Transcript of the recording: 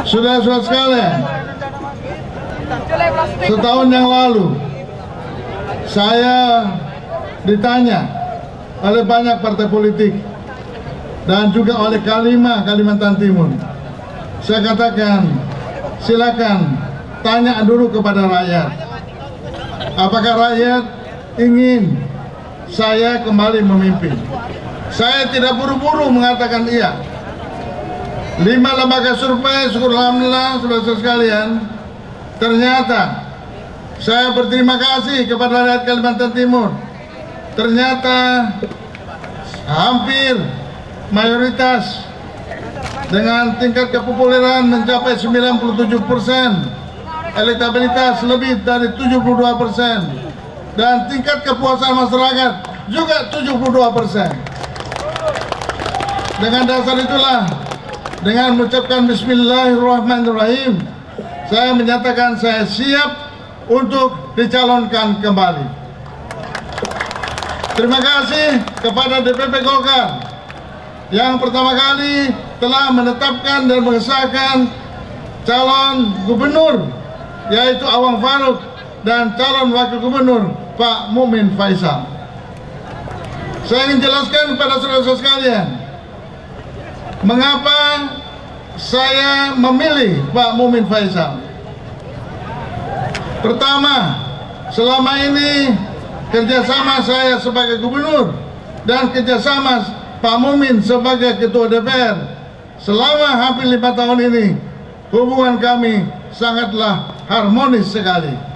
Saudara-saudara sekalian, setahun yang lalu saya ditanya oleh banyak partai politik dan juga oleh Kalimantan Timur. Saya katakan, silakan tanya dulu kepada rakyat, apakah rakyat ingin saya kembali memimpin. Saya tidak buru-buru mengatakan iya. 5 lembaga survei, syukur alhamdulillah, saudara-saudara sekalian, ternyata saya berterima kasih kepada rakyat Kalimantan Timur. Ternyata hampir mayoritas dengan tingkat kepopuleran mencapai 97%, elektabilitas lebih dari 72%, dan tingkat kepuasan masyarakat juga 72%. Dengan dasar itulah, dengan mengucapkan Bismillahirrahmanirrahim, saya menyatakan saya siap untuk dicalonkan kembali. Terima kasih kepada DPP Golkar yang pertama kali telah menetapkan dan mengesahkan calon gubernur, yaitu Awang Faruk, dan calon wakil gubernur Pak Mukmin Faisal. Saya ingin jelaskan kepada saudara-saudara sekalian mengapa saya memilih Pak Mukmin Faisal. Pertama, selama ini kerjasama saya sebagai gubernur dan kerjasama Pak Mukmin sebagai Ketua DPR selama hampir 5 tahun ini, hubungan kami sangatlah harmonis sekali.